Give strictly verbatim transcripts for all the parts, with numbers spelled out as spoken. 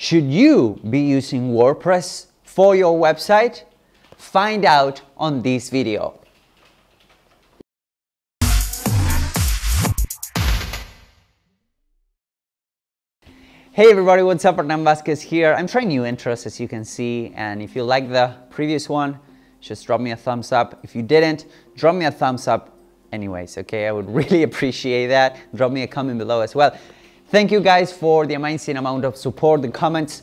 Should you be using WordPress for your website? Find out on this video. Hey everybody, what's up? Hernan Vazquez here. I'm trying new intros, as you can see, and if you like the previous one, just drop me a thumbs up. If you didn't, drop me a thumbs up anyways, okay? I would really appreciate that. Drop me a comment below as well. Thank you guys for the amazing amount of support, the comments,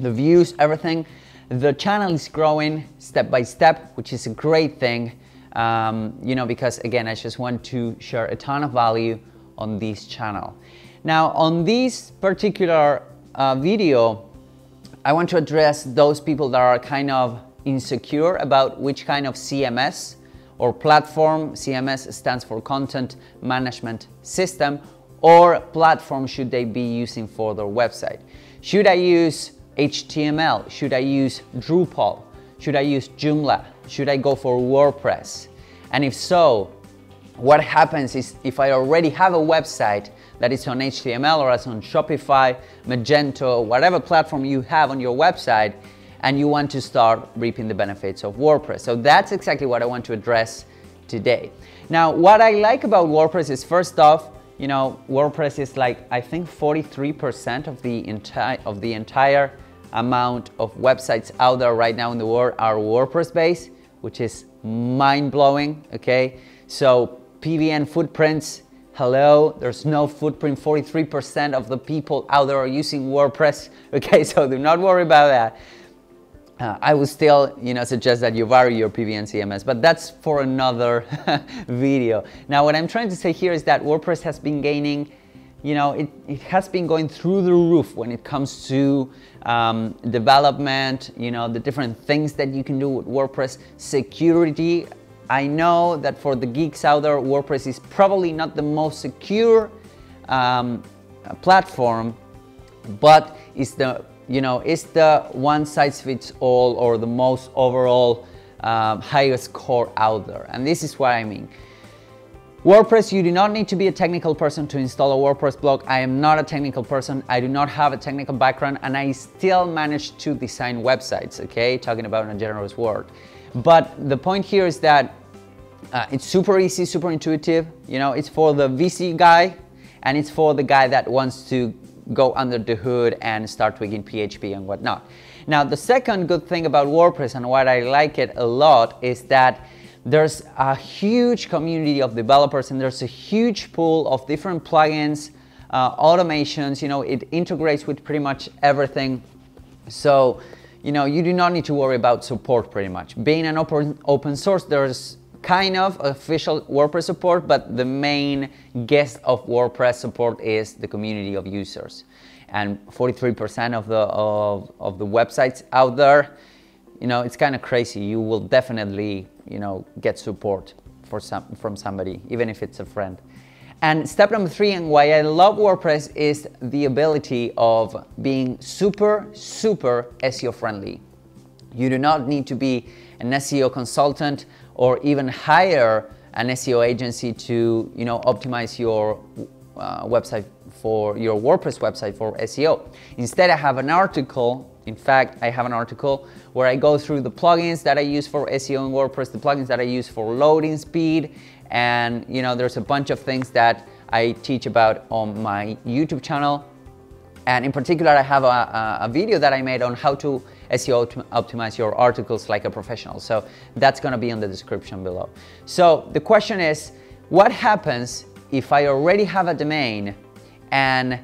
the views, everything. The channel is growing step by step, which is a great thing, um, you know, because again, I just want to share a ton of value on this channel. Now, on this particular uh, video, I want to address those people that are kind of insecure about which kind of C M S or platform. C M S stands for Content Management System, or platform should they be using for their website. Should I use H T M L? Should I use Drupal? Should I use Joomla? Should I go for WordPress? And if so, what happens is if I already have a website that is on H T M L or as on Shopify, Magento, whatever platform you have on your website, and you want to start reaping the benefits of WordPress. So that's exactly what I want to address today. Now, what I like about WordPress is, first off, you know, WordPress is like, I think forty-three percent of the entire of the entire amount of websites out there right now in the world are WordPress-based, which is mind-blowing, okay? So P B N footprints, hello, there's no footprint. forty-three percent of the people out there are using WordPress, okay? So do not worry about that. Uh, I would still, you know, suggest that you vary your P B N C M S, but that's for another video. Now, what I'm trying to say here is that WordPress has been gaining, you know, it, it has been going through the roof when it comes to um, development, you know, the different things that you can do with WordPress, security. I know that for the geeks out there, WordPress is probably not the most secure um, platform, but it's the, you know, it's the one size fits all or the most overall um, highest score out there. And this is what I mean. WordPress, you do not need to be a technical person to install a WordPress blog. I am not a technical person. I do not have a technical background, and I still manage to design websites, okay? Talking about in a generous word. But the point here is that uh, it's super easy, super intuitive. You know, it's for the V C guy, and it's for the guy that wants to go under the hood and start tweaking P H P and whatnot. Now, the second good thing about WordPress and why I like it a lot is that there's a huge community of developers, and there's a huge pool of different plugins, uh, automations. You know, it integrates with pretty much everything. So, you know, you do not need to worry about support pretty much. Being an open, open source, there's kind of official WordPress support, but the main guest of WordPress support is the community of users. And forty-three percent of the, of, of the websites out there, you know, it's kind of crazy. You will definitely, you know, get support for some, from somebody, even if it's a friend. And step number three, and why I love WordPress, is the ability of being super, super S E O friendly. You do not need to be an S E O consultant or even hire an S E O agency to, you know, optimize your uh, website for your WordPress website for S E O. Instead, I have an article. In fact, I have an article where I go through the plugins that I use for S E O and WordPress, the plugins that I use for loading speed, and you know, there's a bunch of things that I teach about on my YouTube channel. And in particular, I have a, a video that I made on how to S E O optimize your articles like a professional. So that's gonna be in the description below. So the question is, what happens if I already have a domain, and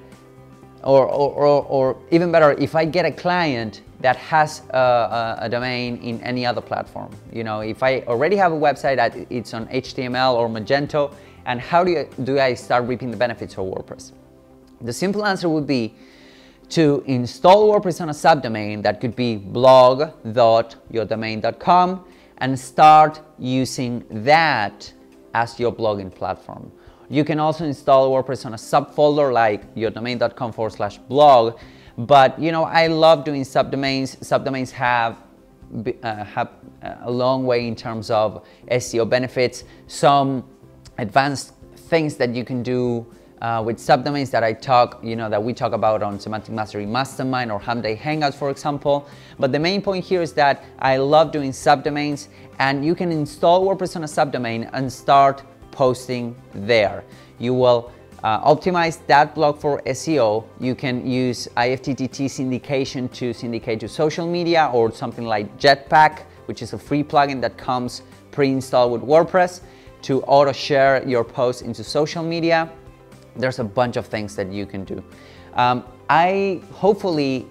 Or, or, or, or even better, if I get a client that has a, a, a domain in any other platform? You know, if I already have a website that it's on H T M L or Magento, and how do, you, do I start reaping the benefits of WordPress? The simple answer would be to install WordPress on a subdomain that could be blog dot your domain dot com and start using that as your blogging platform. You can also install WordPress on a subfolder like yourdomain.com forward slash blog. But, you know, I love doing subdomains. Subdomains have, uh, have a long way in terms of S E O benefits. Some advanced things that you can do uh, with subdomains that I talk, you know, that we talk about on Semantic Mastery Mastermind or Hamday Hangouts, for example. But the main point here is that I love doing subdomains, and you can install WordPress on a subdomain and start posting there. You will Uh, optimize that blog for S E O. You can use I F T T T syndication to syndicate to social media, or something like Jetpack, which is a free plugin that comes pre-installed with WordPress, to auto-share your posts into social media. There's a bunch of things that you can do. Um, I hopefully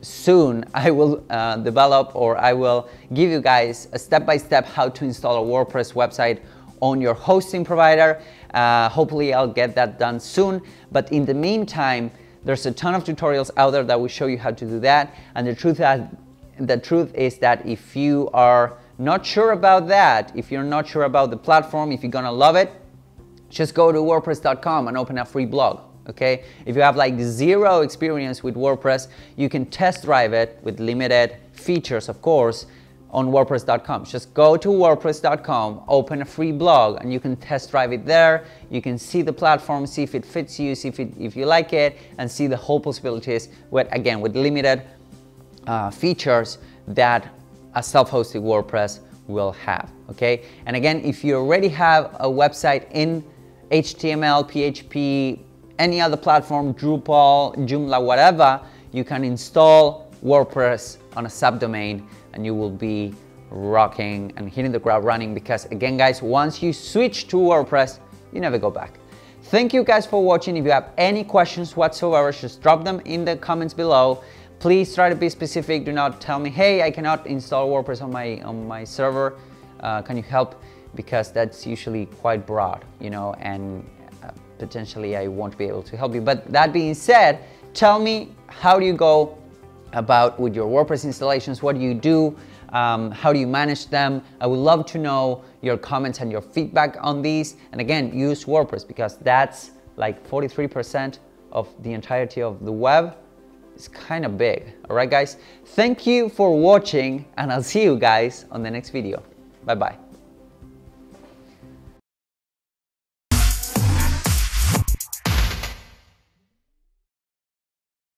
soon I will uh, develop, or I will give you guys a step-by-step how to install a WordPress website on your hosting provider. Uh, hopefully I'll get that done soon, but in the meantime, there's a ton of tutorials out there that will show you how to do that. And the truth, that, the truth is that if you are not sure about that, if you're not sure about the platform, if you're gonna love it, just go to WordPress dot com and open a free blog, okay? If you have like zero experience with WordPress, you can test drive it with limited features, of course, on WordPress dot com. Just go to WordPress dot com, open a free blog, and you can test drive it there. You can see the platform, see if it fits you, see if, it, if you like it, and see the whole possibilities with, again, with limited uh, features that a self-hosted WordPress will have, okay? And again, if you already have a website in H T M L, P H P, any other platform, Drupal, Joomla, whatever, you can install WordPress on a subdomain, and you will be rocking and hitting the ground running, because again guys, once you switch to WordPress, you never go back. Thank you guys for watching. If you have any questions whatsoever, just drop them in the comments below. Please try to be specific. Do not tell me, hey, I cannot install WordPress on my on my server, uh, can you help? Because that's usually quite broad, you know, and uh, potentially I won't be able to help you. But that being said, tell me, how do you go about with your WordPress installations? What do you do? Um, how do you manage them? I would love to know your comments and your feedback on these. And again, use WordPress, because that's like forty-three percent of the entirety of the web. It's kind of big. All right, guys. Thank you for watching, and I'll see you guys on the next video. Bye-bye.